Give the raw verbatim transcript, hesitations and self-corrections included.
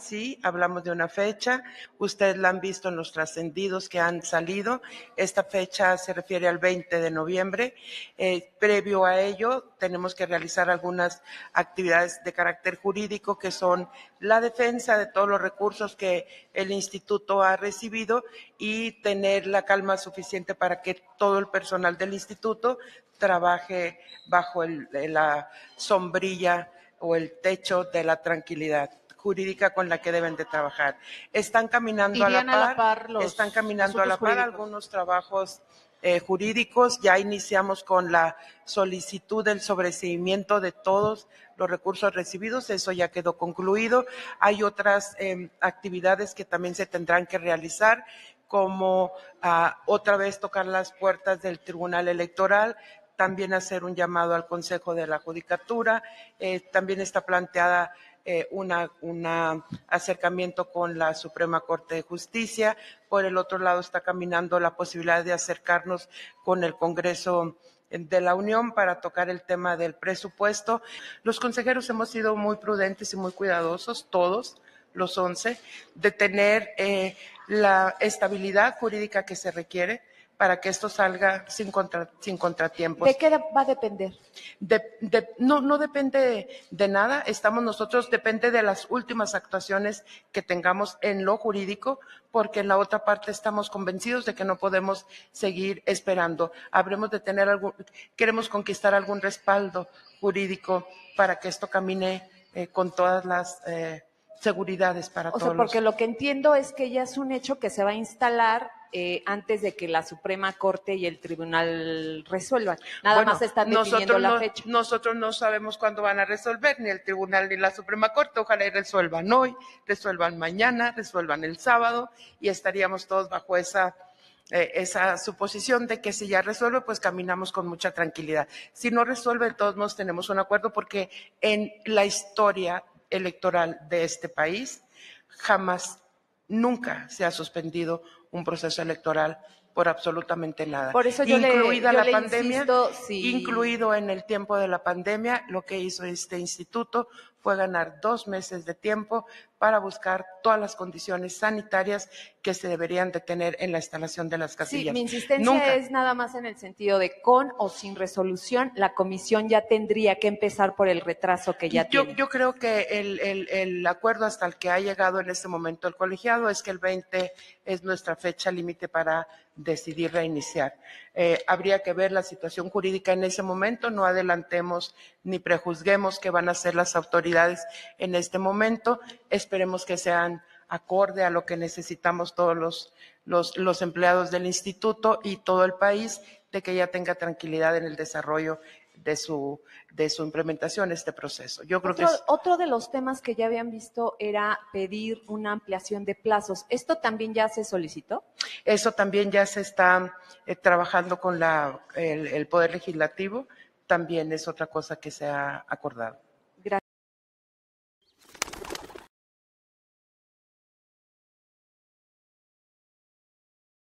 Sí, hablamos de una fecha, ustedes la han visto en los trascendidos que han salido, esta fecha se refiere al veinte de noviembre, eh, previo a ello tenemos que realizar algunas actividades de carácter jurídico que son la defensa de todos los recursos que el instituto ha recibido y tener la calma suficiente para que todo el personal del instituto trabaje bajo el, la sombrilla o el techo de la tranquilidad jurídica con la que deben de trabajar. Están caminando a la, par, a la par, los, están caminando a la par jurídicos. Algunos trabajos eh, jurídicos, ya iniciamos con la solicitud del sobreseimiento de todos los recursos recibidos, eso ya quedó concluido. Hay otras eh, actividades que también se tendrán que realizar, como ah, otra vez tocar las puertas del Tribunal Electoral, también hacer un llamado al Consejo de la Judicatura, eh, también está planteada Eh, una, una acercamiento con la Suprema Corte de Justicia. Por el otro lado está caminando la posibilidad de acercarnos con el Congreso de la Unión para tocar el tema del presupuesto. Los consejeros hemos sido muy prudentes y muy cuidadosos, todos los once, de tener eh, la estabilidad jurídica que se requiere para que esto salga sin, contra, sin contratiempos. ¿De qué va a depender? De, de, no, no depende de nada. Estamos nosotros, depende de las últimas actuaciones que tengamos en lo jurídico, porque en la otra parte estamos convencidos de que no podemos seguir esperando. Habremos de tener algún, queremos conquistar algún respaldo jurídico para que esto camine eh, con todas las eh, seguridades para todos. O sea, porque lo que entiendo es que ya es un hecho que se va a instalar Eh, antes de que la Suprema Corte y el Tribunal resuelvan. Nada bueno, más están definiendo la no, fecha. Nosotros no sabemos cuándo van a resolver, ni el Tribunal ni la Suprema Corte. Ojalá y resuelvan hoy, resuelvan mañana, resuelvan el sábado, y estaríamos todos bajo esa, eh, esa suposición de que si ya resuelve, pues caminamos con mucha tranquilidad. Si no resuelve, de todos modos tenemos un acuerdo, porque en la historia electoral de este país jamás, nunca se ha suspendido un proceso electoral por absolutamente nada. Por eso yo incluida le, yo la le pandemia, insisto, sí. Incluido en el tiempo de la pandemia, lo que hizo este instituto fue ganar dos meses de tiempo para buscar todas las condiciones sanitarias que se deberían de tener en la instalación de las casillas. Sí, mi insistencia Nunca. es nada más en el sentido de con o sin resolución, la comisión ya tendría que empezar por el retraso que ya yo, tiene. Yo creo que el, el, el acuerdo hasta el que ha llegado en este momento el colegiado es que el veinte es nuestra fecha límite para decidir reiniciar. Eh, habría que ver la situación jurídica en ese momento, no adelantemos ni prejuzguemos qué van a hacer las autoridades en este momento. Esperemos que sean acorde a lo que necesitamos todos los, los, los empleados del instituto y todo el país, de que ya tenga tranquilidad en el desarrollo de su, de su implementación, este proceso. Yo creo otro, que es... otro de los temas que ya habían visto era pedir una ampliación de plazos. ¿Esto también ya se solicitó? Eso también ya se está eh, trabajando con la, el, el Poder Legislativo. También es otra cosa que se ha acordado.